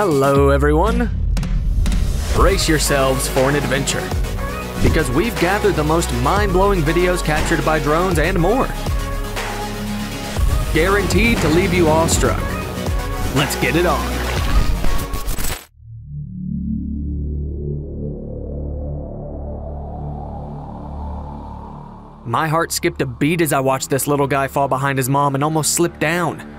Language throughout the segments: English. Hello, everyone. Brace yourselves for an adventure, because we've gathered the most mind-blowing videos captured by drones and more. Guaranteed to leave you awestruck. Let's get it on. My heart skipped a beat as I watched this little guy fall behind his mom and almost slip down.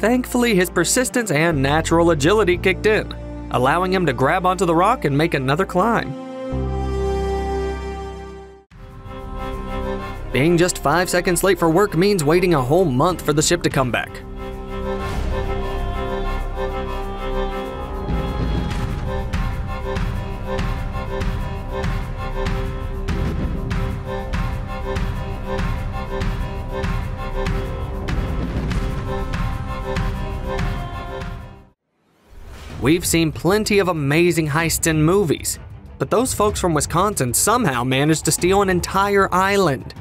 Thankfully, his persistence and natural agility kicked in, allowing him to grab onto the rock and make another climb. Being just 5 seconds late for work means waiting a whole month for the ship to come back. We've seen plenty of amazing heists in movies, but those folks from Wisconsin somehow managed to steal an entire island.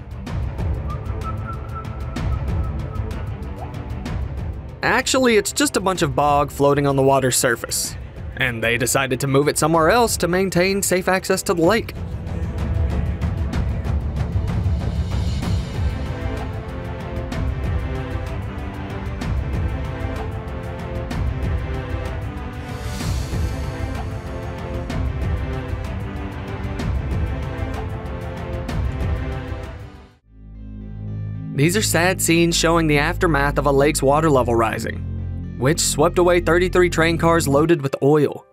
Actually, it's just a bunch of bog floating on the water's surface, and they decided to move it somewhere else to maintain safe access to the lake. These are sad scenes showing the aftermath of a lake's water level rising, which swept away 33 train cars loaded with oil.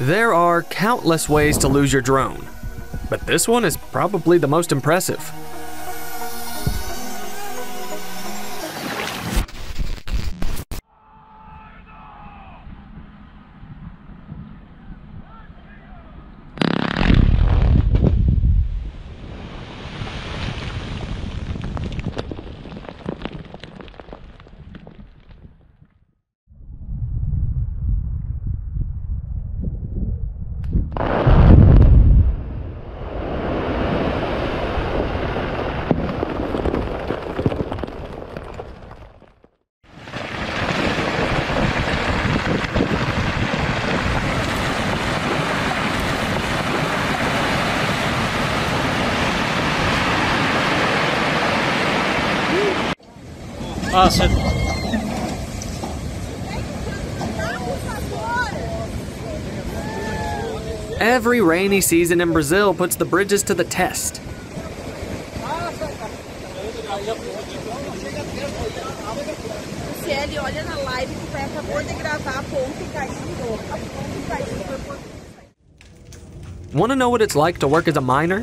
There are countless ways to lose your drone, but this one is probably the most impressive. Awesome. Every rainy season in Brazil puts the bridges to the test. Want to know what it's like to work as a miner?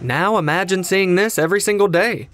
Now imagine seeing this every single day.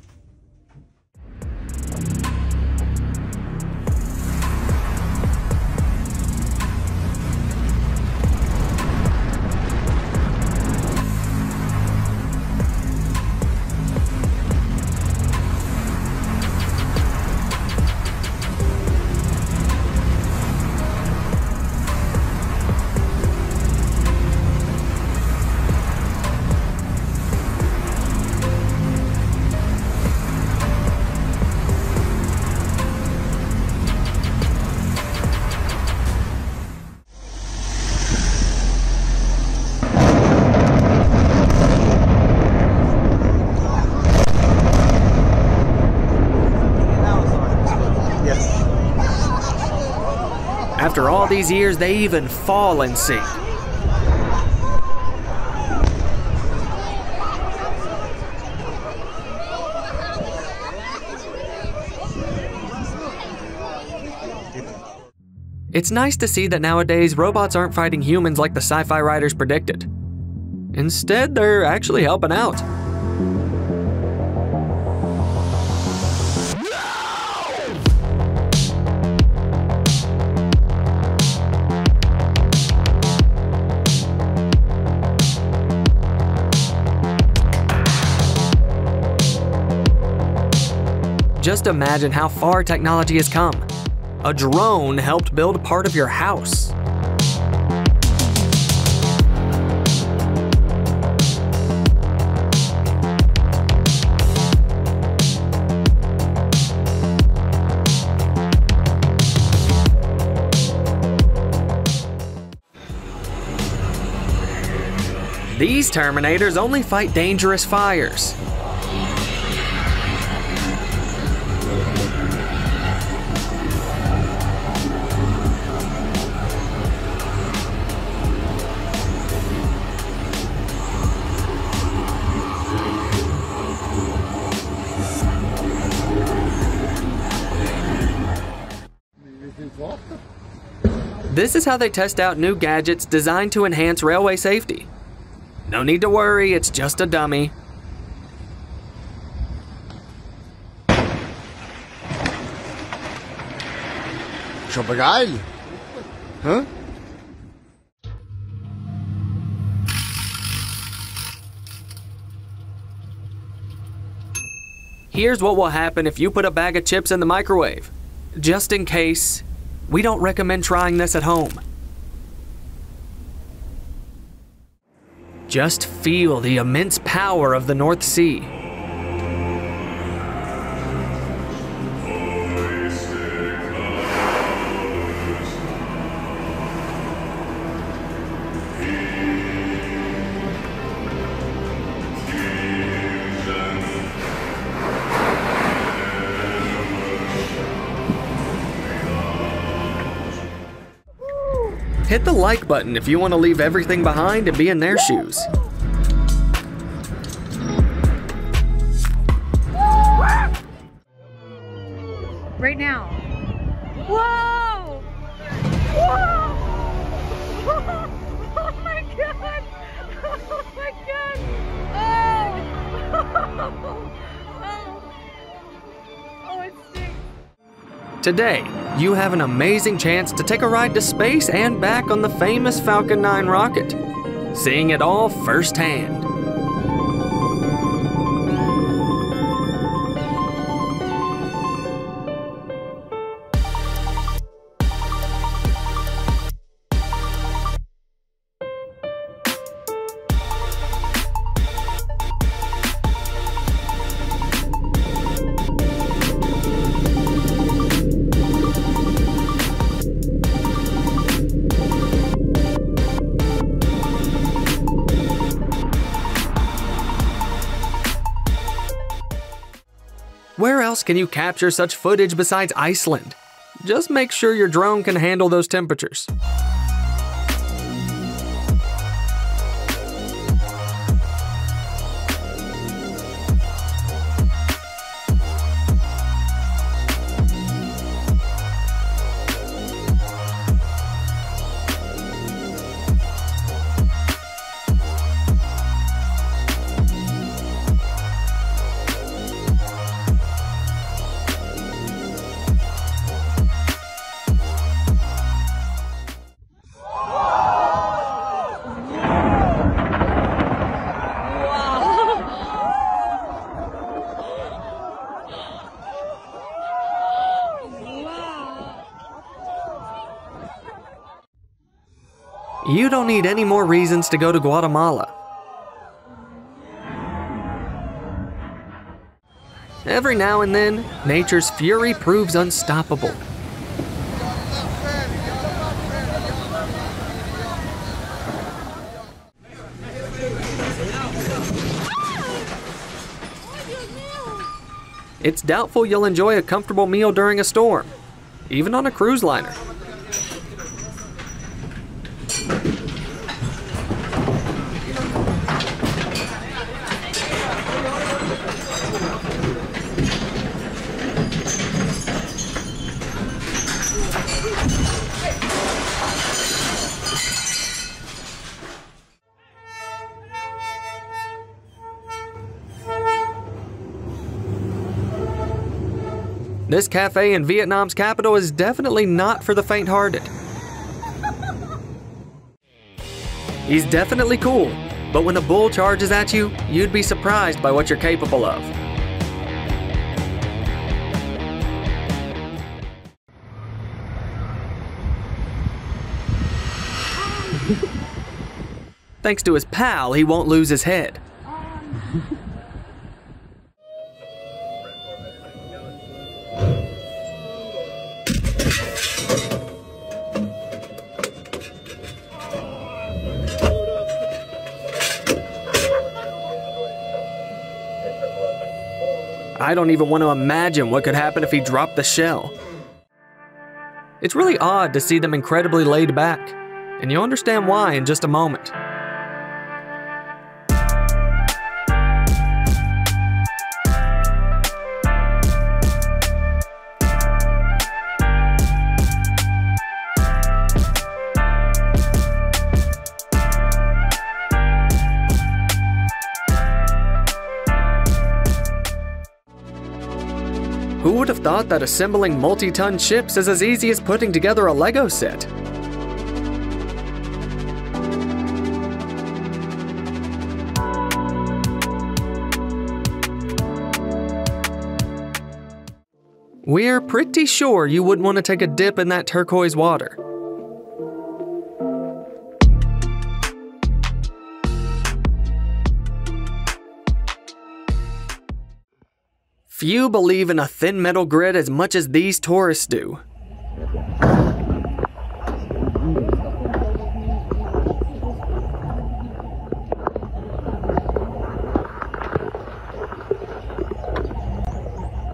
After all these years, they even fall in sync. It's nice to see that nowadays, robots aren't fighting humans like the sci-fi writers predicted. Instead, they're actually helping out. Just imagine how far technology has come. A drone helped build part of your house. These Terminators only fight dangerous fires. This is how they test out new gadgets designed to enhance railway safety. No need to worry, it's just a dummy. Huh? Here's what will happen if you put a bag of chips in the microwave. Just in case, we don't recommend trying this at home. Just feel the immense power of the North Sea. Hit the like button if you want to leave everything behind and be in their shoes. Right now. Whoa! Whoa! Oh my God! Oh my God! Oh! Oh, it stinks. Today, you have an amazing chance to take a ride to space and back on the famous Falcon 9 rocket, seeing it all firsthand. Where else can you capture such footage besides Iceland? Just make sure your drone can handle those temperatures. You don't need any more reasons to go to Guatemala. Every now and then, nature's fury proves unstoppable. It's doubtful you'll enjoy a comfortable meal during a storm, even on a cruise liner. This cafe in Vietnam's capital is definitely not for the faint-hearted. He's definitely cool, but when a bull charges at you, you'd be surprised by what you're capable of. Thanks to his pal, he won't lose his head. I don't even want to imagine what could happen if he dropped the shell. It's really odd to see them incredibly laid back, and you'll understand why in just a moment. Who would have thought that assembling multi-ton ships is as easy as putting together a Lego set? We're pretty sure you wouldn't want to take a dip in that turquoise water. Few believe in a thin metal grid as much as these tourists do.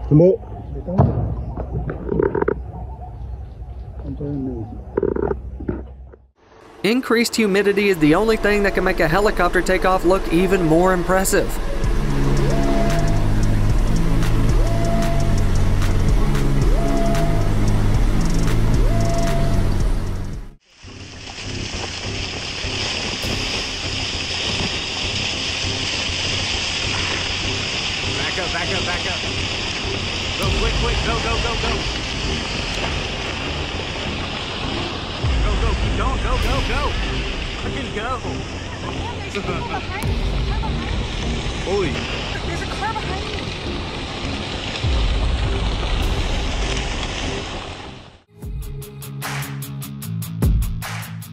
Hello. Increased humidity is the only thing that can make a helicopter takeoff look even more impressive.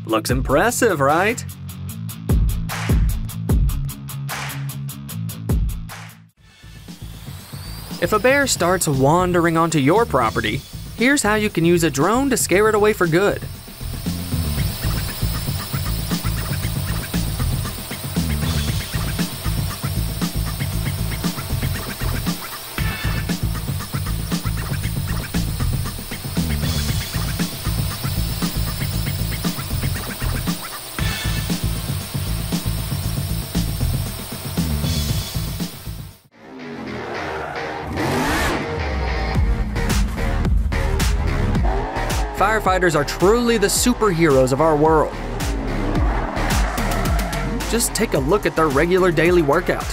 Looks impressive, right? If a bear starts wandering onto your property, here's how you can use a drone to scare it away for good. Firefighters are truly the superheroes of our world. Just take a look at their regular daily workout.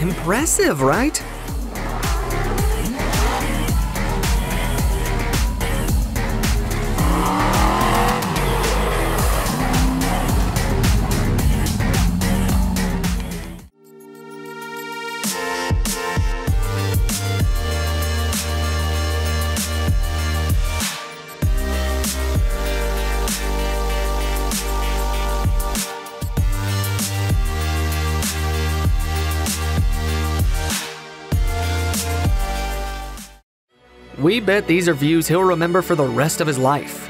Impressive, right? We bet these are views he'll remember for the rest of his life.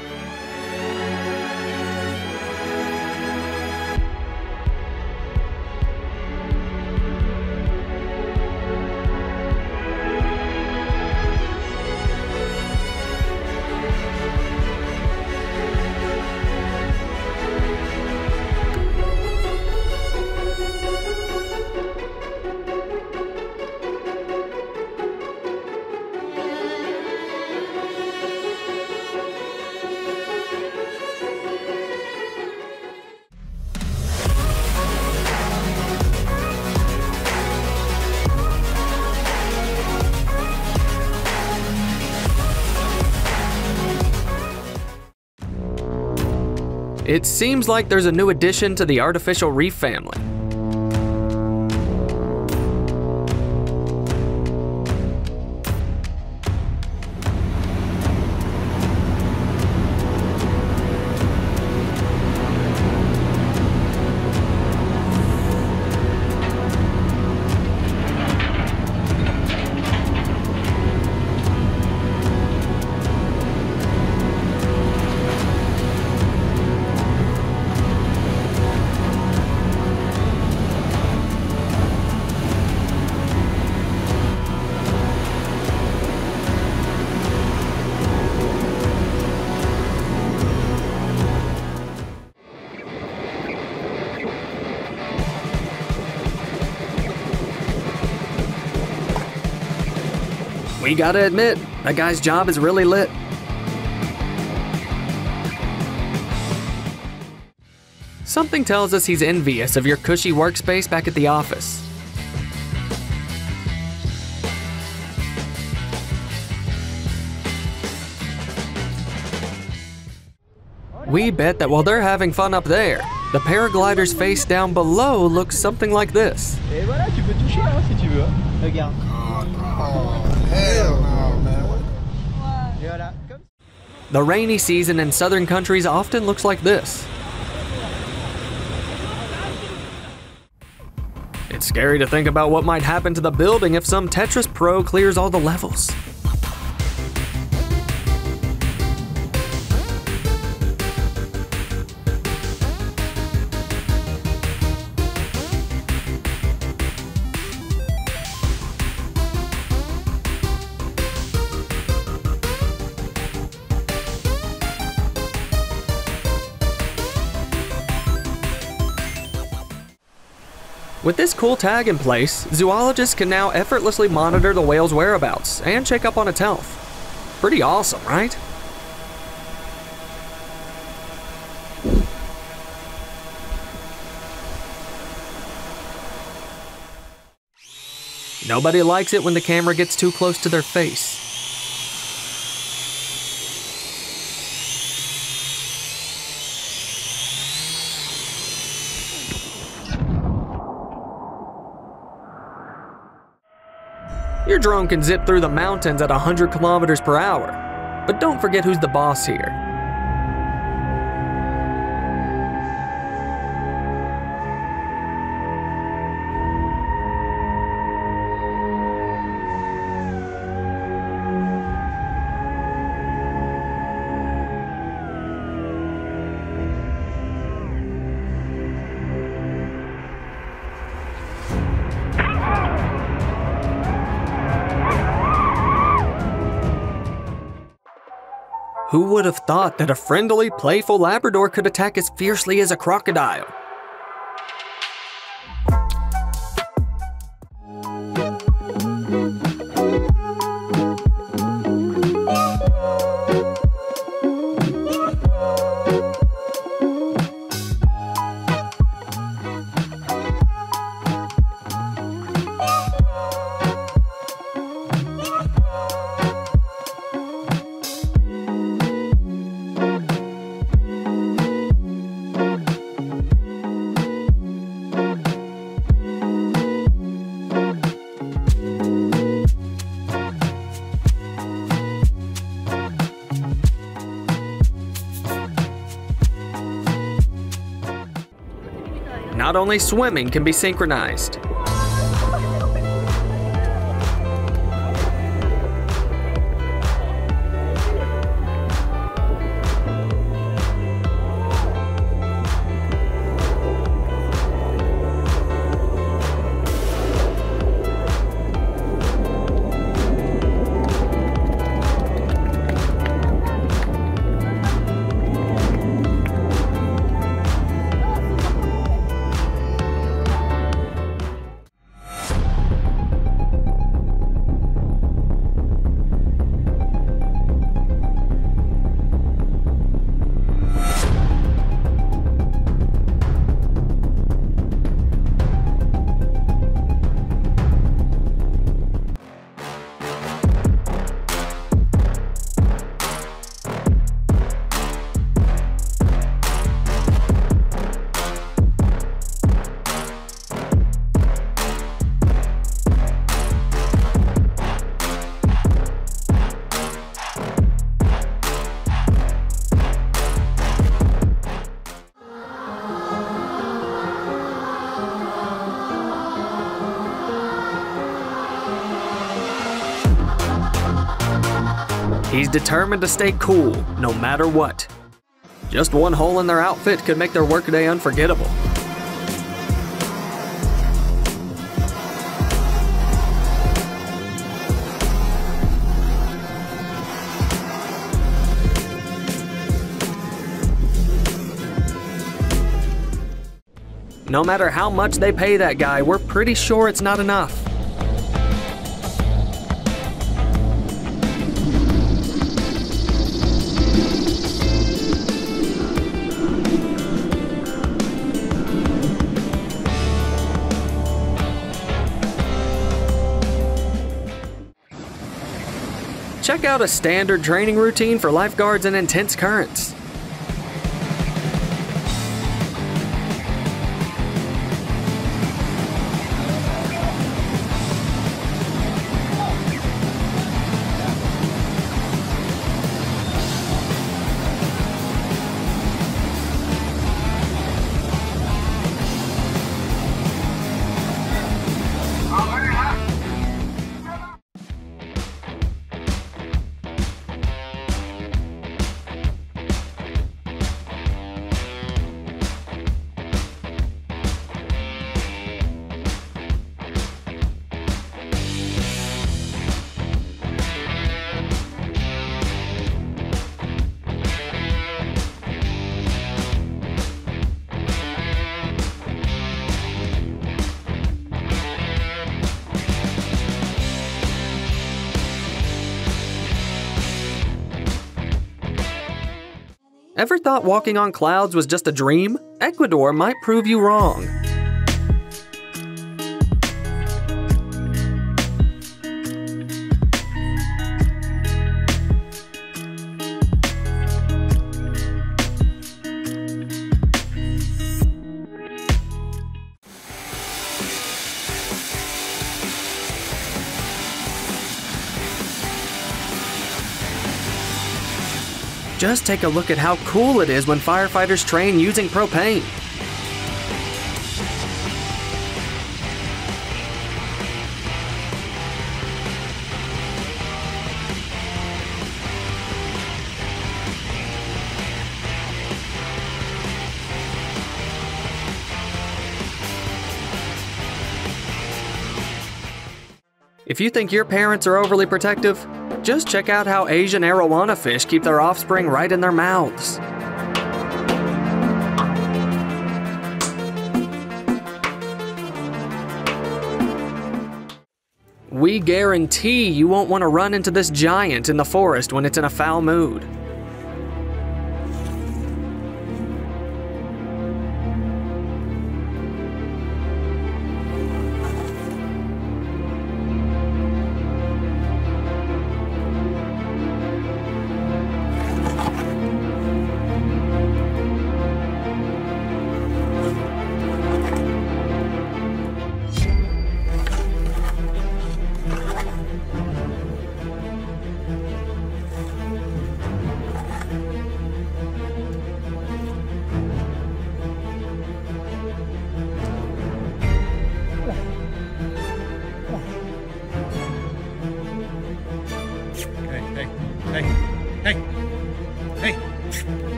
It seems like there's a new addition to the artificial reef family. We gotta admit, that guy's job is really lit. Something tells us he's envious of your cushy workspace back at the office. We bet that while they're having fun up there, the paraglider's face down below looks something like this. Hell no, man. The rainy season in southern countries often looks like this. It's scary to think about what might happen to the building if some Tetris pro clears all the levels. With this cool tag in place, zoologists can now effortlessly monitor the whale's whereabouts and check up on its health. Pretty awesome, right? Nobody likes it when the camera gets too close to their face. Your drone can zip through the mountains at 100 kilometers per hour, but don't forget who's the boss here. Who would have thought that a friendly, playful Labrador could attack as fiercely as a crocodile? Not only swimming can be synchronized. He's determined to stay cool, no matter what. Just one hole in their outfit could make their workday unforgettable. No matter how much they pay that guy, we're pretty sure it's not enough. Check out a standard training routine for lifeguards in intense currents. Ever thought walking on clouds was just a dream? Ecuador might prove you wrong. Just take a look at how cool it is when firefighters train using propane. If you think your parents are overly protective, just check out how Asian arowana fish keep their offspring right in their mouths. We guarantee you won't want to run into this giant in the forest when it's in a foul mood.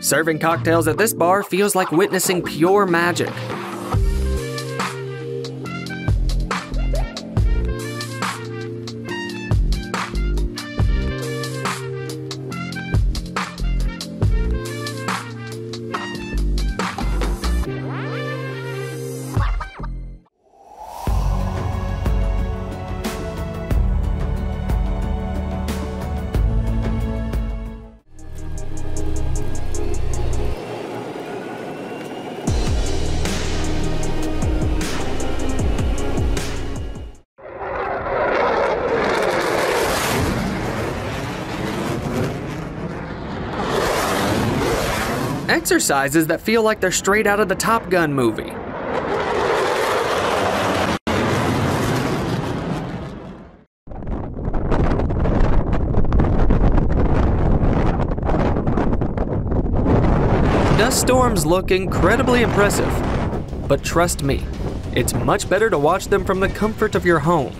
Serving cocktails at this bar feels like witnessing pure magic. exercises that feel like they're straight out of the Top Gun movie. Dust storms look incredibly impressive, but trust me, it's much better to watch them from the comfort of your home.